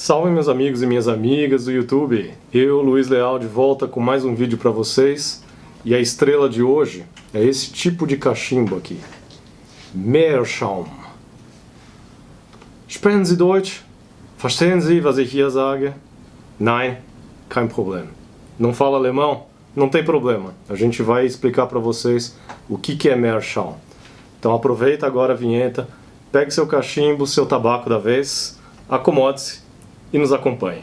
Salve meus amigos e minhas amigas do YouTube, eu, Luiz Leal, de volta com mais um vídeo para vocês. E a estrela de hoje é esse tipo de cachimbo aqui, Meerschaum. Sprechen Sie Deutsch? Verstehen Sie, was ich hier sage? Nein, kein Problem. Não fala alemão? Não tem problema, a gente vai explicar para vocês o que é Meerschaum. Então aproveita agora a vinheta, pegue seu cachimbo, seu tabaco da vez, acomode-se e nos acompanhe.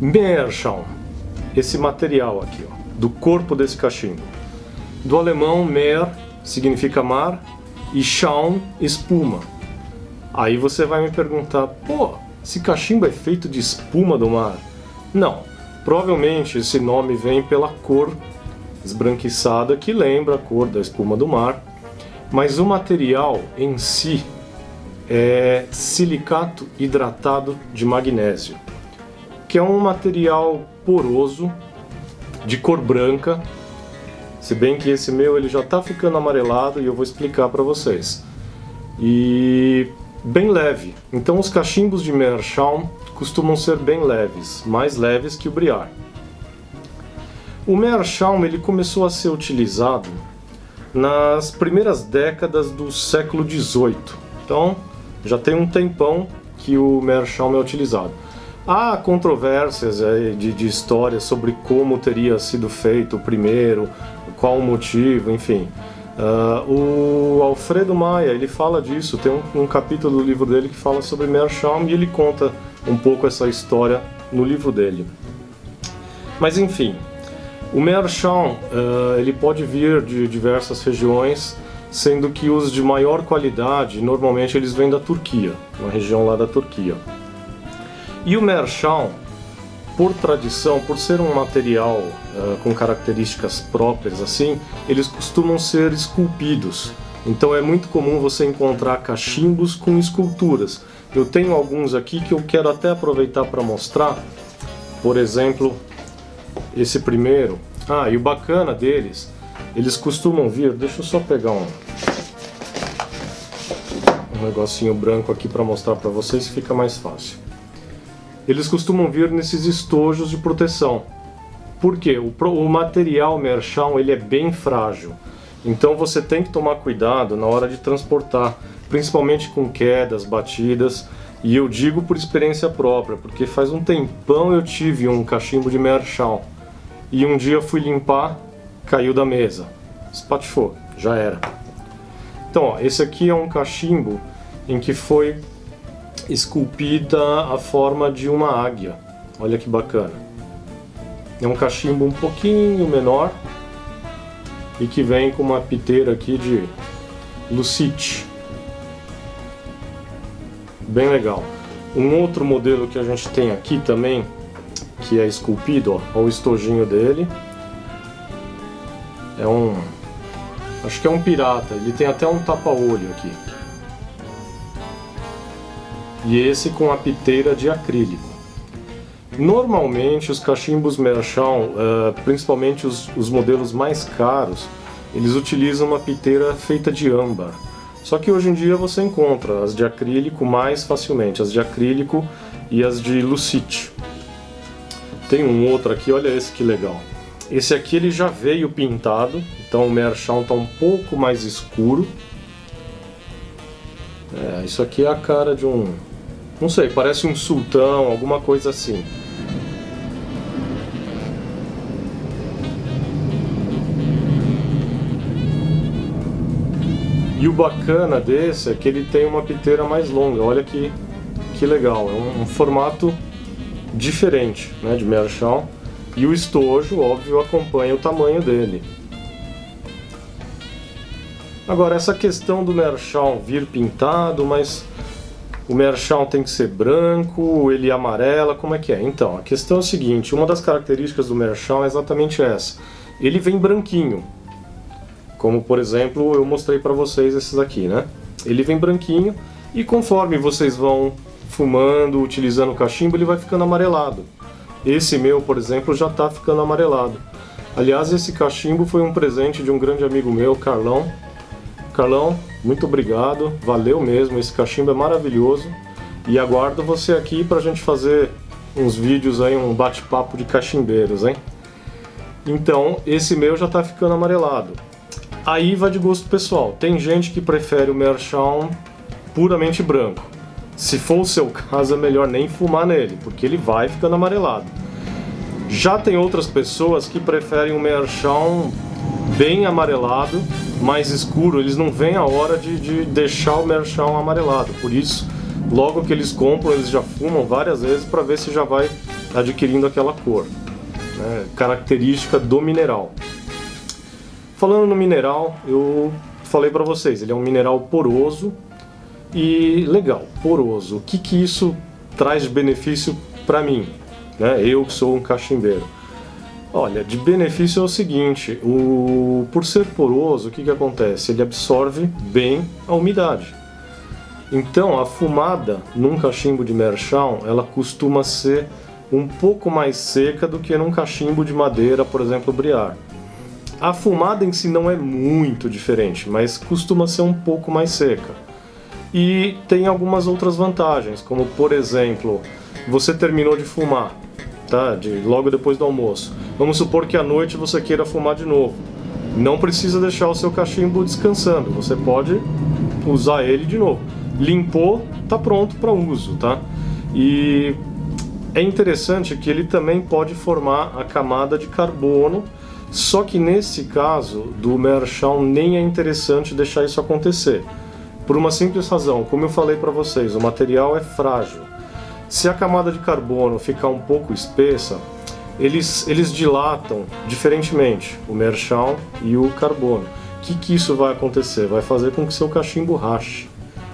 Meerschaum, esse material aqui, ó, do corpo desse cachimbo. Do alemão, Meer significa mar e Schaum, espuma. Aí você vai me perguntar, pô, esse cachimbo é feito de espuma do mar? Não, provavelmente esse nome vem pela cor esbranquiçada que lembra a cor da espuma do mar, mas o material em si é silicato hidratado de magnésio, que é um material poroso, de cor branca. Se bem que esse meu ele já está ficando amarelado e eu vou explicar para vocês. E bem leve. Então os cachimbos de Meerschaum costumam ser bem leves, mais leves que o Briar. O Meerschaum ele começou a ser utilizado nas primeiras décadas do século XVIII. Então já tem um tempão que o Meerschaum é utilizado. Há controvérsias de histórias sobre como teria sido feito o primeiro, qual o motivo, enfim. O Alfredo Maia, ele fala disso, tem um capítulo do livro dele que fala sobre Meerschaum e ele conta um pouco essa história no livro dele. Mas enfim, o Meerschaum ele pode vir de diversas regiões, sendo que os de maior qualidade, normalmente eles vêm da Turquia, uma região lá da Turquia. E o Meerschaum, por tradição, por ser um material com características próprias assim, eles costumam ser esculpidos. Então é muito comum você encontrar cachimbos com esculturas. Eu tenho alguns aqui que eu quero até aproveitar para mostrar. Por exemplo, esse primeiro. Ah, e o bacana deles, eles costumam vir... Deixa eu só pegar um negocinho branco aqui para mostrar para vocês, que fica mais fácil. Eles costumam vir nesses estojos de proteção. Por quê? O material Meerschaum ele é bem frágil, então você tem que tomar cuidado na hora de transportar, principalmente com quedas, batidas, e eu digo por experiência própria, porque faz um tempão eu tive um cachimbo de Meerschaum, e um dia eu fui limpar, caiu da mesa, espatifou, já era. Então, ó, esse aqui é um cachimbo em que foi esculpida a forma de uma águia, olha que bacana. É um cachimbo um pouquinho menor e que vem com uma piteira aqui de lucite, bem legal. Um outro modelo que a gente tem aqui também, que é esculpido, ó, o estojinho dele, é um, acho que é um pirata, ele tem até um tapa-olho aqui. E esse com a piteira de acrílico. Normalmente os cachimbos Meerschaum, principalmente os modelos mais caros, eles utilizam uma piteira feita de âmbar. Só que hoje em dia você encontra as de acrílico mais facilmente, as de acrílico e as de lucite. Tem um outro aqui, olha esse que legal. Esse aqui ele já veio pintado, então o Meerschaum está um pouco mais escuro. É, isso aqui é a cara de um... não sei, parece um sultão, alguma coisa assim. E o bacana desse é que ele tem uma piteira mais longa, olha que legal. É um formato diferente, né, de Meerschaum. E o estojo, óbvio, acompanha o tamanho dele. Agora, essa questão do Meerschaum vir pintado, mas o Meerschaum tem que ser branco, ele amarela, como é que é? Então, a questão é o seguinte, uma das características do Meerschaum é exatamente essa. Ele vem branquinho. Como, por exemplo, eu mostrei para vocês esses aqui, né? Ele vem branquinho e conforme vocês vão fumando, utilizando o cachimbo, ele vai ficando amarelado. Esse meu, por exemplo, já está ficando amarelado. Aliás, esse cachimbo foi um presente de um grande amigo meu, Carlão. Carlão, muito obrigado, valeu mesmo, esse cachimbo é maravilhoso. E aguardo você aqui para a gente fazer uns vídeos aí, um bate-papo de cachimbeiros, hein? Então, esse meu já está ficando amarelado. Aí vai de gosto pessoal, tem gente que prefere o Meerschaum puramente branco. Se for o seu caso, é melhor nem fumar nele, porque ele vai ficando amarelado. Já tem outras pessoas que preferem o Meerschaum bem amarelado, mais escuro. Eles não veem a hora de deixar o Meerschaum amarelado, por isso, logo que eles compram, eles já fumam várias vezes para ver se já vai adquirindo aquela cor, né? Característica do mineral. Falando no mineral, eu falei para vocês, ele é um mineral poroso. E legal, poroso, o que que isso traz de benefício para mim, né? Eu que sou um cachimbeiro. Olha, de benefício é o seguinte, por ser poroso, o que que acontece? Ele absorve bem a umidade. Então a fumada num cachimbo de Meerschaum, ela costuma ser um pouco mais seca do que num cachimbo de madeira, por exemplo, Briar. A fumada em si não é muito diferente, mas costuma ser um pouco mais seca. E tem algumas outras vantagens, como por exemplo, você terminou de fumar, tá? Logo depois do almoço. Vamos supor que à noite você queira fumar de novo. Não precisa deixar o seu cachimbo descansando, você pode usar ele de novo. Limpou, tá pronto para uso, tá? E é interessante que ele também pode formar a camada de carbono, só que nesse caso do Meerschaum nem é interessante deixar isso acontecer. Por uma simples razão, como eu falei para vocês, o material é frágil. Se a camada de carbono ficar um pouco espessa, eles dilatam diferentemente o Meerschaum e o carbono. O que isso vai acontecer? Vai fazer com que seu cachimbo rache.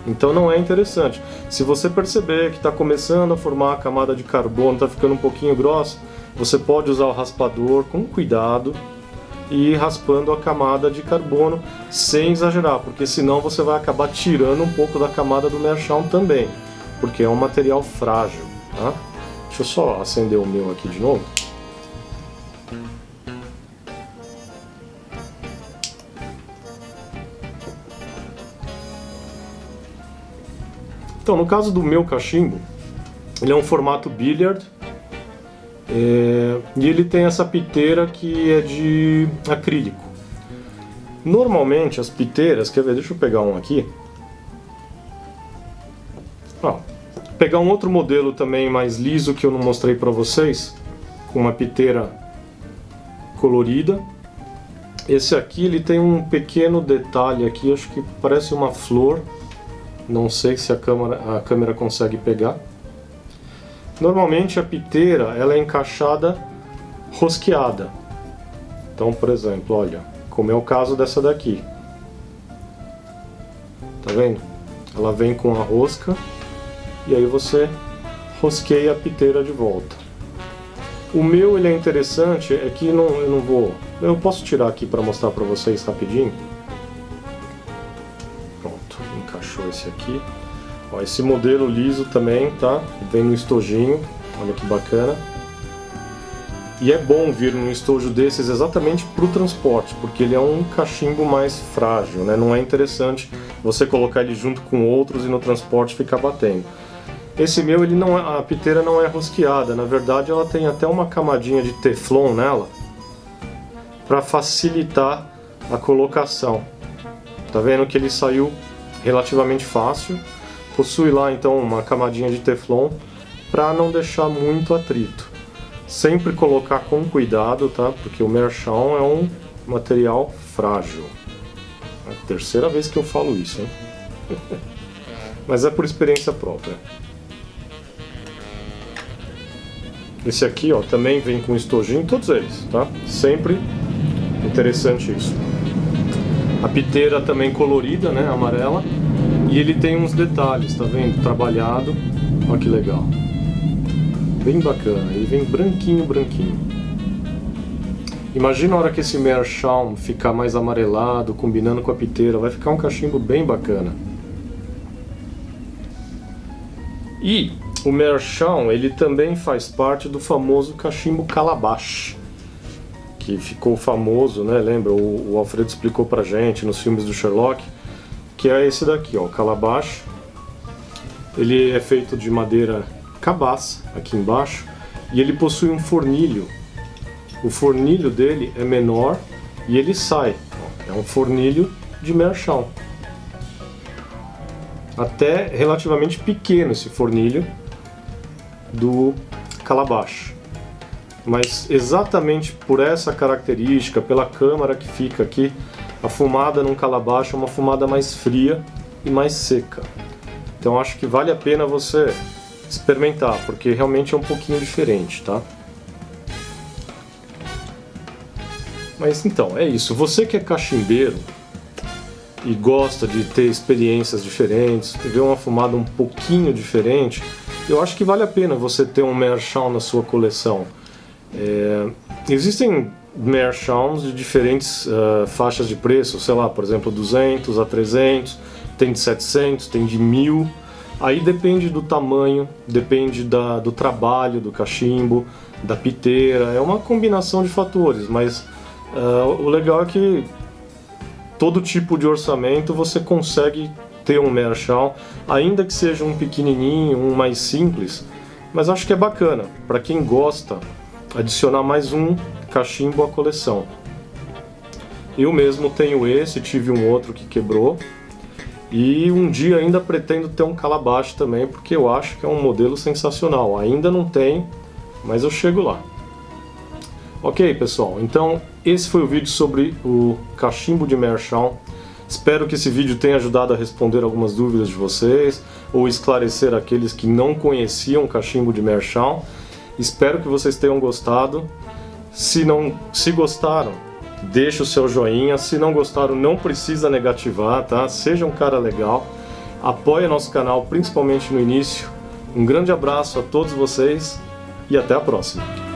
Então não é interessante. Se você perceber que está começando a formar a camada de carbono, está ficando um pouquinho grossa, você pode usar o raspador com cuidado e ir raspando a camada de carbono sem exagerar, porque senão você vai acabar tirando um pouco da camada do Meerschaum também, porque é um material frágil, tá? Deixa eu só acender o meu aqui de novo. Então, no caso do meu cachimbo, ele é um formato billiard. E ele tem essa piteira que é de acrílico. Normalmente as piteiras, quer ver, deixa eu pegar um aqui. Ó, pegar um outro modelo também mais liso que eu não mostrei pra vocês, com uma piteira colorida. Esse aqui ele tem um pequeno detalhe aqui, acho que parece uma flor. Não sei se a câmera consegue pegar. Normalmente a piteira ela é encaixada rosqueada. Então, por exemplo, olha, como é o caso dessa daqui. Tá vendo? Ela vem com a rosca e aí você rosqueia a piteira de volta. O meu ele é interessante, é que eu não vou... Eu posso tirar aqui para mostrar para vocês rapidinho. Pronto, encaixou esse aqui. Ó, esse modelo liso também, tá? Vem no estojinho, olha que bacana. E é bom vir num estojo desses exatamente para o transporte, porque ele é um cachimbo mais frágil, né? Não é interessante você colocar ele junto com outros e no transporte ficar batendo. Esse meu, ele não é, a piteira não é rosqueada, na verdade ela tem até uma camadinha de teflon nela para facilitar a colocação. Tá vendo que ele saiu relativamente fácil. Possui lá então uma camadinha de teflon para não deixar muito atrito. Sempre colocar com cuidado, tá? Porque o Meerschaum é um material frágil. É a terceira vez que eu falo isso, hein? Mas é por experiência própria. Esse aqui, ó, também vem com estojinho, todos eles, tá? Sempre interessante isso. A piteira também colorida, né? Amarela. E ele tem uns detalhes, tá vendo? Trabalhado, olha que legal. Bem bacana, ele vem branquinho, branquinho. Imagina a hora que esse Meerschaum ficar mais amarelado, combinando com a piteira. Vai ficar um cachimbo bem bacana. E o Meerschaum, ele também faz parte do famoso cachimbo calabash, que ficou famoso, né? Lembra? O Alfredo explicou pra gente nos filmes do Sherlock, que é esse daqui, ó, o calabash. Ele é feito de madeira cabaça, aqui embaixo, e ele possui um fornilho. O fornilho dele é menor e ele sai. É um fornilho de Meerschaum. Até relativamente pequeno esse fornilho do calabash. Mas exatamente por essa característica, pela câmara que fica aqui, a fumada num calabash é uma fumada mais fria e mais seca. Então acho que vale a pena você experimentar, porque realmente é um pouquinho diferente, tá? Mas então, é isso. Você que é cachimbeiro e gosta de ter experiências diferentes, ver uma fumada um pouquinho diferente, eu acho que vale a pena você ter um Meerschaum na sua coleção. Existem Meerschaums de diferentes faixas de preço, sei lá, por exemplo, 200 a 300, tem de 700, tem de 1000. Aí depende do tamanho, depende do trabalho, do cachimbo, da piteira, é uma combinação de fatores, mas o legal é que todo tipo de orçamento você consegue ter um Meerschaum, ainda que seja um pequenininho, um mais simples, mas acho que é bacana, para quem gosta, adicionar mais um cachimbo à coleção. Eu mesmo tenho esse, tive um outro que quebrou, e um dia ainda pretendo ter um calabash também, porque eu acho que é um modelo sensacional. Ainda não tenho, mas eu chego lá. Ok, pessoal, então esse foi o vídeo sobre o cachimbo de Meerschaum. Espero que esse vídeo tenha ajudado a responder algumas dúvidas de vocês, ou esclarecer aqueles que não conheciam o cachimbo de Meerschaum. Espero que vocês tenham gostado. Se gostaram, deixe o seu joinha. Se não gostaram, não precisa negativar, tá? Seja um cara legal. Apoie nosso canal, principalmente no início. Um grande abraço a todos vocês e até a próxima.